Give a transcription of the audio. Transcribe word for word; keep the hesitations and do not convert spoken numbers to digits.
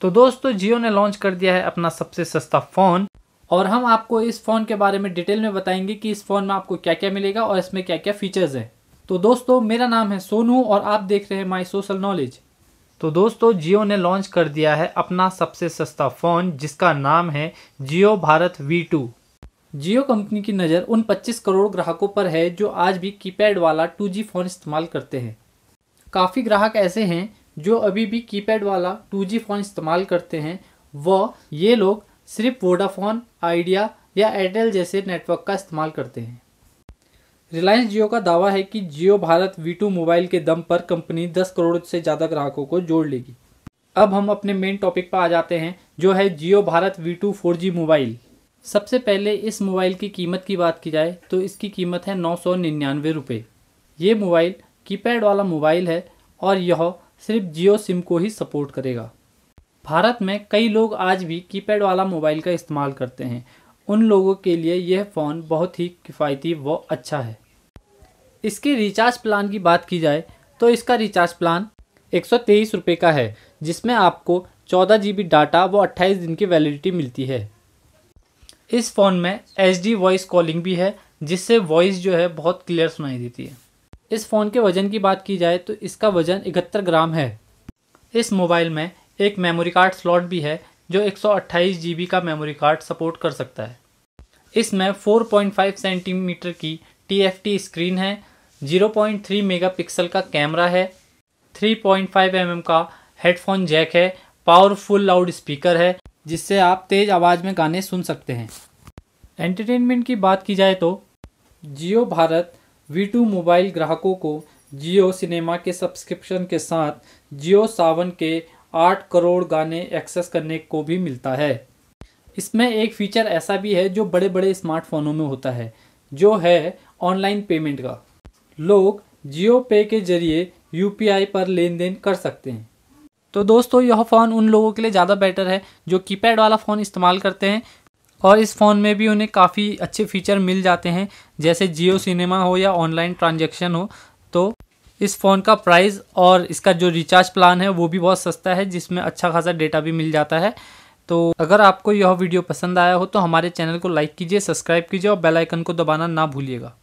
तो दोस्तों जियो ने लॉन्च कर दिया है अपना सबसे सस्ता फ़ोन और हम आपको इस फ़ोन के बारे में डिटेल में बताएंगे कि इस फ़ोन में आपको क्या क्या मिलेगा और इसमें क्या क्या फ़ीचर्स हैं। तो दोस्तों मेरा नाम है सोनू और आप देख रहे हैं माय सोशल नॉलेज। तो दोस्तों जियो ने लॉन्च कर दिया है अपना सबसे सस्ता फ़ोन जिसका नाम है Jio Bharat V two. Jio company की नज़र उन पच्चीस करोड़ ग्राहकों पर है जो आज भी कीपैड वाला टू जी फ़ोन इस्तेमाल करते हैं। काफ़ी ग्राहक ऐसे हैं जो अभी भी कीपैड वाला टू जी फ़ोन इस्तेमाल करते हैं व ये लोग सिर्फ वोडाफोन आइडिया या एयरटेल जैसे नेटवर्क का इस्तेमाल करते हैं। रिलायंस जियो का दावा है कि Jio Bharat V two mobile के दम पर कंपनी दस करोड़ से ज़्यादा ग्राहकों को जोड़ लेगी। अब हम अपने मेन टॉपिक पर आ जाते हैं जो है Jio Bharat V two four G mobile. सबसे पहले इस मोबाइल की कीमत की बात की जाए तो इसकी कीमत है नौ सौ निन्यानवे रुपये। ये मोबाइल कीपैड वाला मोबाइल है और यह सिर्फ जियो सिम को ही सपोर्ट करेगा। भारत में कई लोग आज भी कीपैड वाला मोबाइल का इस्तेमाल करते हैं, उन लोगों के लिए यह फ़ोन बहुत ही किफ़ायती व अच्छा है। इसके रिचार्ज प्लान की बात की जाए तो इसका रिचार्ज प्लान एक सौ तेईस रुपये का है जिसमें आपको चौदह जी बी डाटा व अट्ठाईस दिन की वैलिडिटी मिलती है। इस फ़ोन में एच डी वॉइस कॉलिंग भी है जिससे वॉइस जो है बहुत क्लियर सुनाई देती है। इस फ़ोन के वज़न की बात की जाए तो इसका वज़न इकहत्तर ग्राम है। इस मोबाइल में एक मेमोरी कार्ड स्लॉट भी है जो एक सौ अट्ठाईस जी बी का मेमोरी कार्ड सपोर्ट कर सकता है। इसमें फोर पॉइंट फाइव सेंटीमीटर की टी एफ टी स्क्रीन है, ज़ीरो पॉइंट थ्री मेगापिक्सल का कैमरा है, three point five M M का हेडफोन जैक है, पावरफुल लाउड स्पीकर है जिससे आप तेज़ आवाज़ में गाने सुन सकते हैं। एंटरटेनमेंट की बात की जाए तो Jio Bharat V two mobile ग्राहकों को जियो सिनेमा के सब्सक्रिप्शन के साथ जियो सावन के आठ करोड़ गाने एक्सेस करने को भी मिलता है। इसमें एक फ़ीचर ऐसा भी है जो बड़े बड़े स्मार्टफोनों में होता है जो है ऑनलाइन पेमेंट का। लोग जियो पे के जरिए यू पी आई पर लेन देन कर सकते हैं। तो दोस्तों यह फ़ोन उन लोगों के लिए ज़्यादा बेटर है जो कीपैड वाला फ़ोन इस्तेमाल करते हैं और इस फ़ोन में भी उन्हें काफ़ी अच्छे फीचर मिल जाते हैं जैसे जियो सिनेमा हो या ऑनलाइन ट्रांजैक्शन हो। तो इस फ़ोन का प्राइस और इसका जो रिचार्ज प्लान है वो भी बहुत सस्ता है जिसमें अच्छा खासा डेटा भी मिल जाता है। तो अगर आपको यह वीडियो पसंद आया हो तो हमारे चैनल को लाइक कीजिए, सब्सक्राइब कीजिए और बेल आइकन को दबाना ना भूलिएगा।